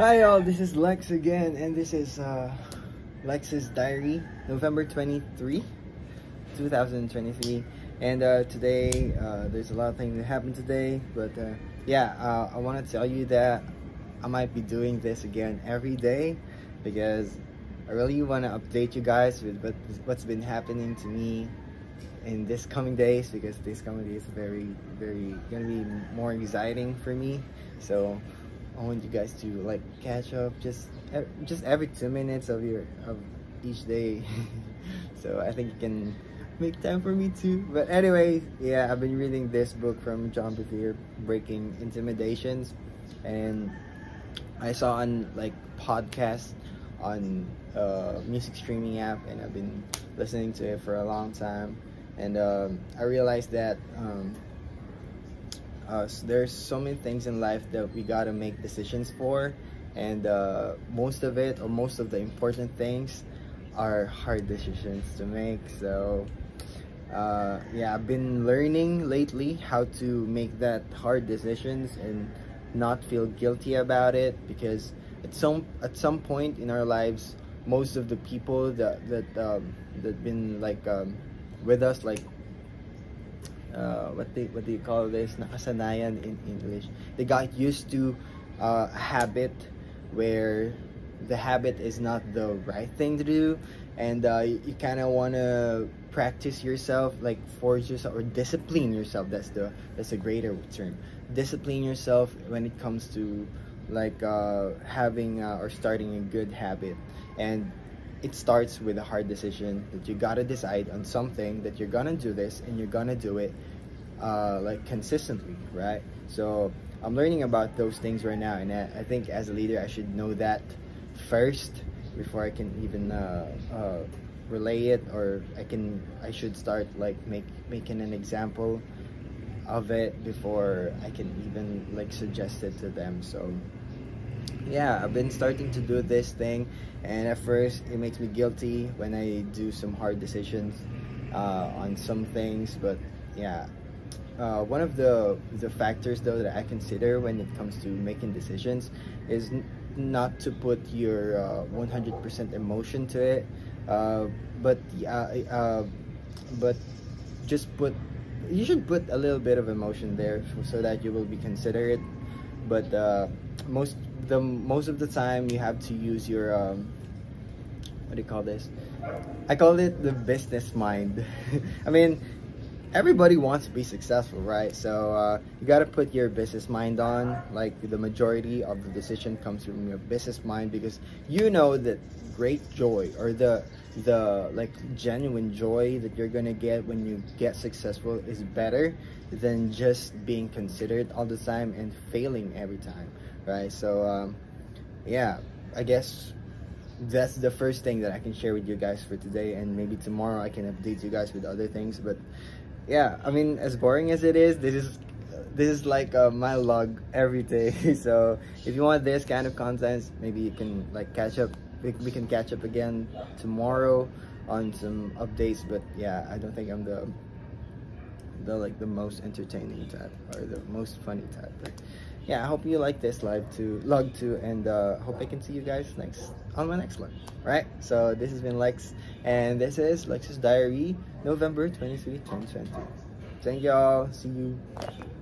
Hi all, this is Lex again, and this is Lex's diary, November 23, 2023. And today, there's a lot of things that happened today, but yeah, I want to tell you that I might be doing this again every day because I really want to update you guys with what's been happening to me in this coming days, because this coming days is very, very gonna be more exciting for me. So I want you guys to like catch up just every 2 minutes of each day. So I think you can make time for me too. But anyway, yeah, I've been reading this book from John Bevere, Breaking Intimidations, and I saw on like podcast on music streaming app, and I've been listening to it for a long time. And I realized that there's so many things in life that we gotta make decisions for, and most of the important things are hard decisions to make. So yeah, I've been learning lately how to make that hard decisions and not feel guilty about it, because at some point in our lives, most of the people that been like with us, like what do you call this, nakasanayan in English, they got used to a habit where the habit is not the right thing to do. And you kind of want to practice yourself, like force yourself or discipline yourself. That's a greater term, discipline yourself when it comes to like having or starting a good habit. And it starts with a hard decision that you gotta decide on something that you're gonna do this, and you're gonna do it like consistently, right? So I'm learning about those things right now, and I think as a leader I should know that first before I can even relay it, or I should start like making an example of it before I can even like suggest it to them. So yeah, I've been starting to do this thing, and at first it makes me guilty when I do some hard decisions on some things. But yeah, one of the factors though that I consider when it comes to making decisions is not to put your 100% emotion to it, but just you should put a little bit of emotion there so that you will be considerate. But most of the time you have to use your what do you call this, I call it the business mind. I mean, everybody wants to be successful, right? So you got to put your business mind on, like the majority of the decision comes from your business mind, because you know that great joy, or the like genuine joy that you're gonna get when you get successful is better than just being considered all the time and failing every time, right? So yeah, I guess that's the first thing that I can share with you guys for today, and maybe tomorrow I can update you guys with other things. But yeah, I mean, as boring as it is, this is like my log every day. So if you want this kind of content, maybe you can like catch up. We can catch up again tomorrow on some updates. But yeah, I don't think I'm the most entertaining type or the most funny type. But yeah, I hope you like this log too, and hope I can see you guys on my next log. Right? So this has been Lex, and this is Lex's diary, November 23, 2020. Thank y'all. See you.